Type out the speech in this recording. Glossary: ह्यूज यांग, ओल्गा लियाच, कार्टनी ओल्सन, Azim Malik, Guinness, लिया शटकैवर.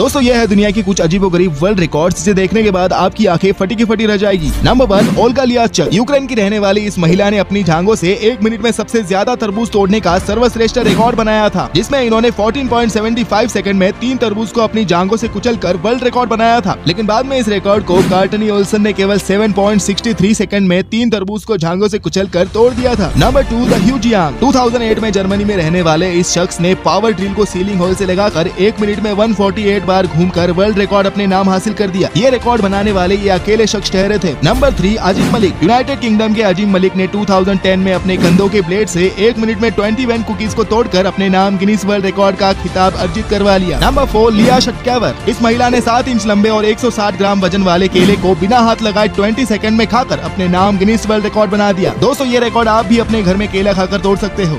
दोस्तों यह है दुनिया की कुछ अजीबोगरीब वर्ल्ड रिकॉर्ड्स, जिसे देखने के बाद आपकी आंखें फटी की फटी रह जाएगी। Number 1, ओल्गा लियाच। यूक्रेन की रहने वाली इस महिला ने अपनी झांगों से 1 मिनट में सबसे ज्यादा तरबूज तोड़ने का सर्वश्रेष्ठ रिकॉर्ड बनाया था, जिसमें इन्होंने 14.75 सेकंड में 3 तरबूज को अपनी झांगों से कुचलकर वर्ल्ड रिकॉर्ड बनाया था। लेकिन बाद में इस रिकॉर्ड को कार्टनी ओल्सन ने केवल 7.63 सेकंड में 3 तरबूज को झांगों से कुचलकर तोड़ दिया था। नंबर 2, द ह्यूज यांग। 2008 में जर्मनी में रहने वाले इस शख्स ने पावर ड्रिल को सीलिंग होल से लगाकर 1 मिनट में 148 बार घूमकर वर्ल्ड रिकॉर्ड अपने नाम हासिल कर दिया। ये रिकॉर्ड बनाने वाले ये अकेले शख्स ठहरे थे। Number 3, Azeem Malik. United Kingdom के अजीम मलिक ने 2010 में अपने कंधों के ब्लेड से 1 मिनट में 21 कुकीज को तोड़कर अपने नाम गिनीज वर्ल्ड रिकॉर्ड का खिताब अर्जित करवा लिया। नंबर 4, लिया शटकैवर। इस महिला ने 7 इंच लंबे और 160 ग्राम वजन वाले केले को बिना हाथ लगाए 20 सेकंड में खाकर अपने नाम गिनीज वर्ल्ड रिकॉर्ड बना दिया। दोस्तों ये रिकॉर्ड आप भी अपने घर में केला खाकर तोड़ सकते हो।